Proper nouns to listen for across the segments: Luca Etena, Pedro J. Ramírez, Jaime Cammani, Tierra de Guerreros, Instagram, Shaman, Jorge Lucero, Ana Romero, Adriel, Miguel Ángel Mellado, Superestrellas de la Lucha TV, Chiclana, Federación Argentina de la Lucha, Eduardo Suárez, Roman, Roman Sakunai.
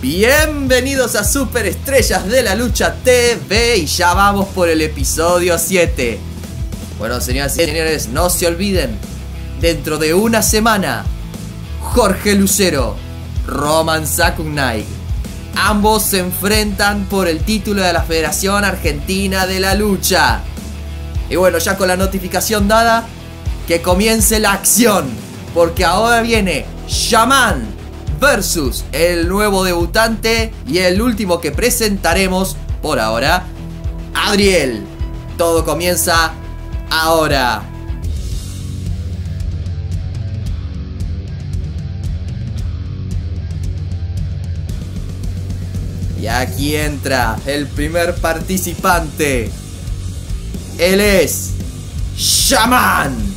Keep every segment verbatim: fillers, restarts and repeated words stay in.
Bienvenidos a Superestrellas de la Lucha T V y ya vamos por el episodio siete. Bueno, señoras y señores, no se olviden, dentro de una semana, Jorge Lucero, Roman Sakunai, ambos se enfrentan por el título de la Federación Argentina de la Lucha. Y bueno, ya con la notificación dada, que comience la acción, porque ahora viene Shaman versus el nuevo debutante y el último que presentaremos por ahora, Adriel. Todo comienza ahora. Y aquí entra el primer participante. Él es Shaman.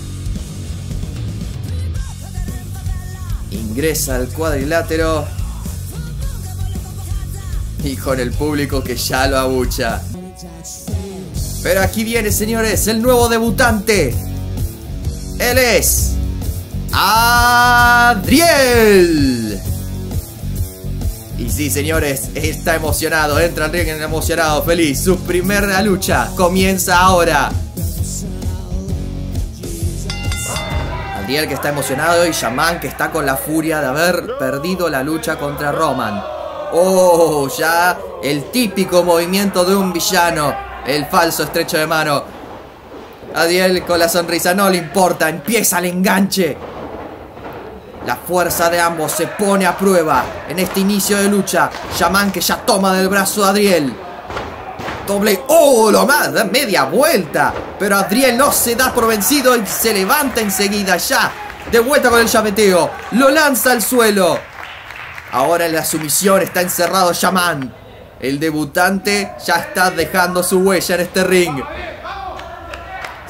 Ingresa al cuadrilátero y con el público que ya lo abucha. Pero aquí viene, señores, el nuevo debutante. Él es Adriel. Y sí, señores, está emocionado. Entra al ring emocionado, feliz. Su primera lucha comienza ahora. Adriel, que está emocionado, y Shaman, que está con la furia de haber perdido la lucha contra Roman. Oh, ya el típico movimiento de un villano, el falso estrecho de mano. Adriel con la sonrisa, no le importa, empieza el enganche. La fuerza de ambos se pone a prueba en este inicio de lucha. Shaman, que ya toma del brazo a Adriel. Doble, oh, lo más, da media vuelta. Pero Adriel no se da por vencido y se levanta enseguida ya. De vuelta con el llaveteo, lo lanza al suelo. Ahora en la sumisión está encerrado Shaman. El debutante ya está dejando su huella en este ring.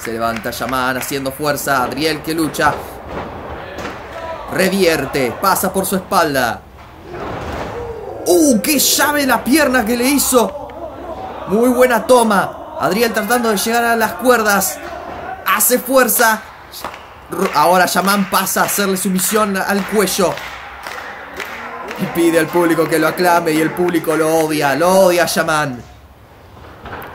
Se levanta Shaman haciendo fuerza. Adriel, que lucha, revierte, pasa por su espalda. ¡Uh, qué llave en la pierna que le hizo! Muy buena toma. Adriel tratando de llegar a las cuerdas. Hace fuerza. Ahora Shaman pasa a hacerle sumisión al cuello. Y pide al público que lo aclame. Y el público lo odia. Lo odia Shaman.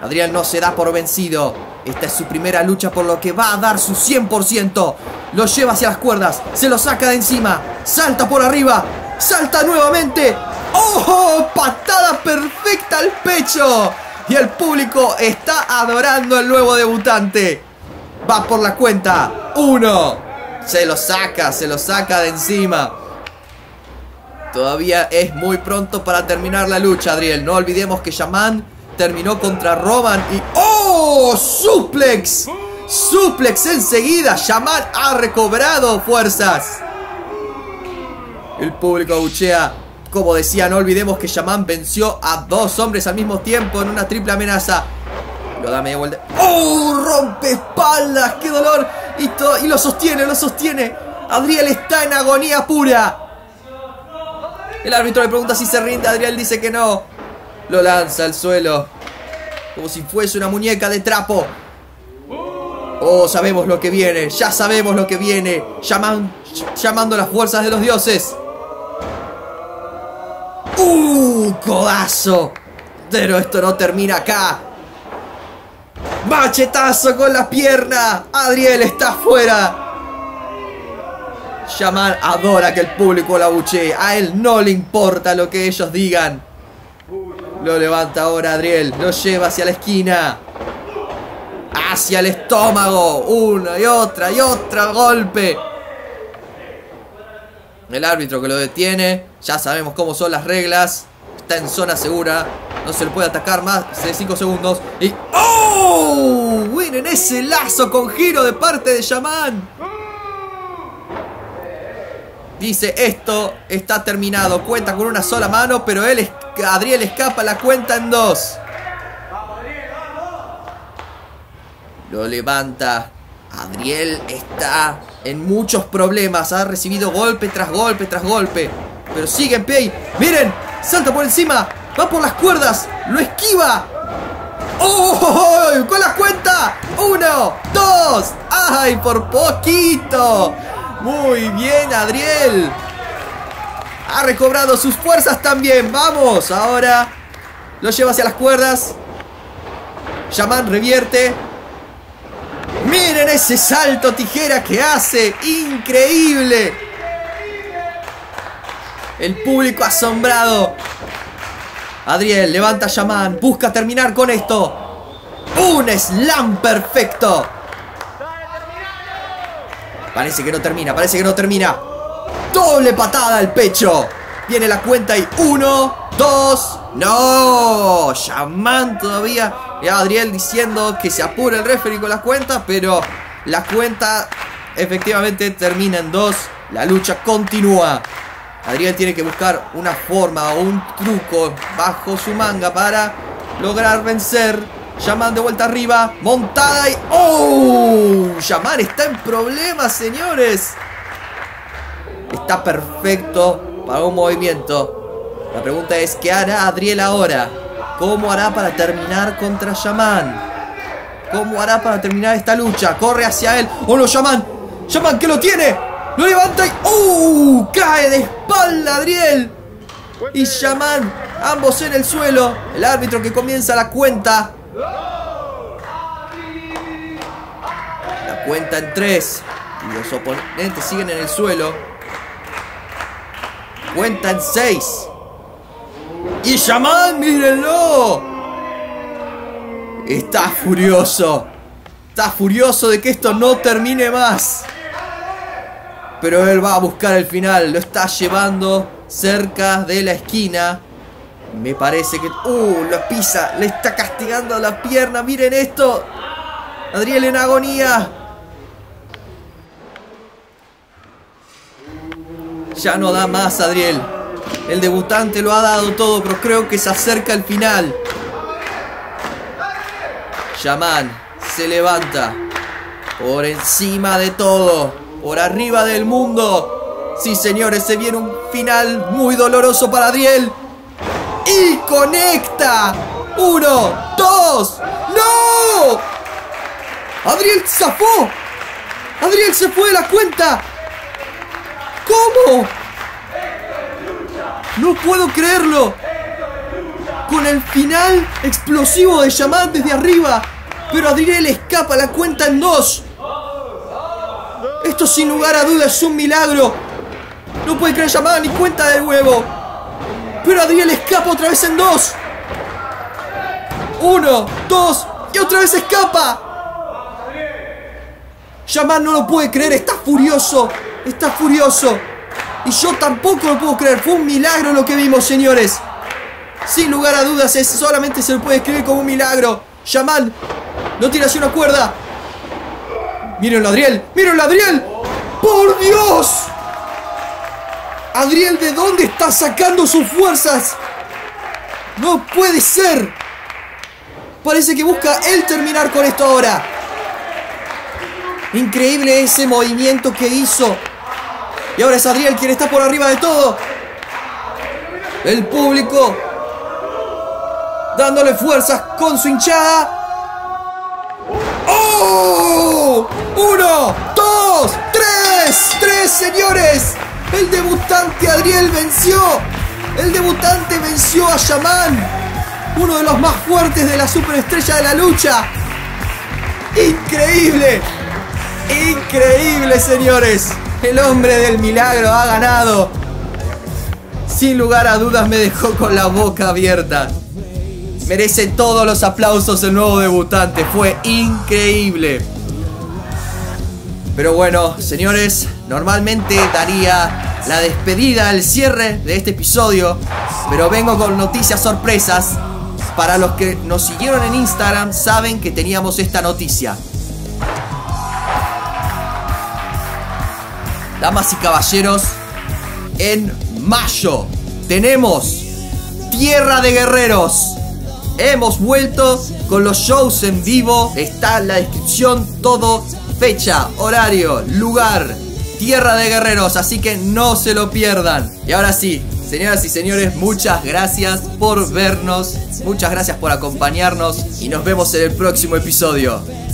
Adriel no se da por vencido. Esta es su primera lucha, por lo que va a dar su cien por ciento. Lo lleva hacia las cuerdas. Se lo saca de encima. Salta por arriba. Salta nuevamente. ¡Oh! Patada perfecta al pecho. Y el público está adorando al nuevo debutante. Va por la cuenta. Uno. Se lo saca, se lo saca de encima. Todavía es muy pronto para terminar la lucha, Adriel. No olvidemos que Shaman terminó contra Roman y... ¡Oh! ¡Suplex! ¡Suplex enseguida! Shaman ha recobrado fuerzas. El público abuchea. Como decía, no olvidemos que Shaman venció a dos hombres al mismo tiempo en una triple amenaza. Lo da media vuelta. ¡Oh! ¡Rompe espaldas! ¡Qué dolor! Y, todo, y lo sostiene, lo sostiene. Adriel está en agonía pura. El árbitro le pregunta si se rinde. Adriel dice que no. Lo lanza al suelo. Como si fuese una muñeca de trapo. Oh, sabemos lo que viene. Ya sabemos lo que viene. Shaman llamando las fuerzas de los dioses. ¡Uh! ¡Codazo! Pero esto no termina acá. ¡Machetazo con la pierna! ¡Adriel está afuera! Shaman adora que el público la abuchee. A él no le importa lo que ellos digan. Lo levanta ahora Adriel. Lo lleva hacia la esquina. Hacia el estómago. Una y otra y otra golpe. El árbitro que lo detiene. Ya sabemos cómo son las reglas. Está en zona segura. No se le puede atacar más de cinco segundos. Y... ¡Oh! ¡Miren ese lazo con giro de parte de Shaman! Dice, esto está terminado. Cuenta con una sola mano, pero él es... Adriel escapa la cuenta en dos. Lo levanta. Adriel está en muchos problemas. Ha recibido golpe tras golpe tras golpe. Pero sigue en pie. ¡Miren! ¡Salta por encima! ¡Va por las cuerdas! ¡Lo esquiva! ¡Oh! ¡Con las cuentas! ¡Uno! ¡Dos! ¡Ay! ¡Por poquito! ¡Muy bien, Adriel! Ha recobrado sus fuerzas también. ¡Vamos! Ahora lo lleva hacia las cuerdas. Shaman revierte. ¡Miren ese salto tijera que hace! ¡Increíble! El público asombrado. Adriel levanta a Shaman. Busca terminar con esto. ¡Un slam perfecto! Parece que no termina, parece que no termina. ¡Doble patada al pecho! Viene la cuenta y uno, dos... ¡No! Shaman todavía... Y Adriel diciendo que se apura el referee con las cuentas, pero la cuenta efectivamente termina en dos. La lucha continúa. Adriel tiene que buscar una forma o un truco bajo su manga para lograr vencer. Shaman de vuelta arriba. Montada y... ¡Oh! Shaman está en problemas, señores. Está perfecto para un movimiento. La pregunta es, ¿qué hará Adriel ahora? ¿Cómo hará para terminar contra Shaman? ¿Cómo hará para terminar esta lucha? Corre hacia él. ¡Oh, no, Shaman! ¡Shaman, que lo tiene! ¡Lo levanta y... ¡Uh! ¡Cae de espalda, Adriel! Y Shaman, ambos en el suelo. El árbitro que comienza la cuenta. La cuenta en tres. Y los oponentes siguen en el suelo. Cuenta en seis. Y Shaman, mírenlo. Está furioso. Está furioso de que esto no termine más. Pero él va a buscar el final. Lo está llevando cerca de la esquina. Me parece que... ¡Uh! Lo pisa. Le está castigando la pierna. Miren esto. Adriel en agonía. Ya no da más, Adriel. El debutante lo ha dado todo, pero creo que se acerca el final. Shaman se levanta. Por encima de todo. Por arriba del mundo. Sí, señores, se viene un final muy doloroso para Adriel. Y conecta. Uno, dos. ¡No! Adriel zafó. Adriel se fue de la cuenta. ¿Cómo? No puedo creerlo. Con el final explosivo de Shaman desde arriba. Pero Adriel escapa la cuenta en dos. Esto sin lugar a dudas es un milagro. No puede creer Shaman ni cuenta de huevo. Pero Adriel escapa otra vez en dos. Uno, dos. Y otra vez escapa. Shaman no lo puede creer. Está furioso. Está furioso. Y yo tampoco lo puedo creer. Fue un milagro lo que vimos, señores. Sin lugar a dudas, es, solamente se lo puede escribir como un milagro. Shaman lo tira hacia una cuerda. ¡Mírenlo, Adriel! ¡Mírenlo, Adriel! ¡Por Dios! Adriel, ¿de dónde está sacando sus fuerzas? ¡No puede ser! Parece que busca él terminar con esto ahora. Increíble ese movimiento que hizo. Y ahora es Adriel quien está por arriba de todo. El público dándole fuerzas con su hinchada. ¡Oh! ¡Uno! ¡Dos! ¡Tres! ¡Tres, señores! El debutante Adriel venció. El debutante venció a Shaman, uno de los más fuertes de la superestrella de la lucha. ¡Increíble! ¡Increíble, señores! El hombre del milagro ha ganado. Sin lugar a dudas me dejó con la boca abierta. Merece todos los aplausos el nuevo debutante. Fue increíble. Pero bueno, señores, normalmente daría la despedida, el cierre de este episodio. Pero vengo con noticias sorpresas. Para los que nos siguieron en Instagram saben que teníamos esta noticia. Damas y caballeros, en mayo tenemos Tierra de Guerreros. Hemos vuelto con los shows en vivo. Está en la descripción todo fecha, horario, lugar, Tierra de Guerreros, así que no se lo pierdan. Y ahora sí, señoras y señores, muchas gracias por vernos, muchas gracias por acompañarnos y nos vemos en el próximo episodio.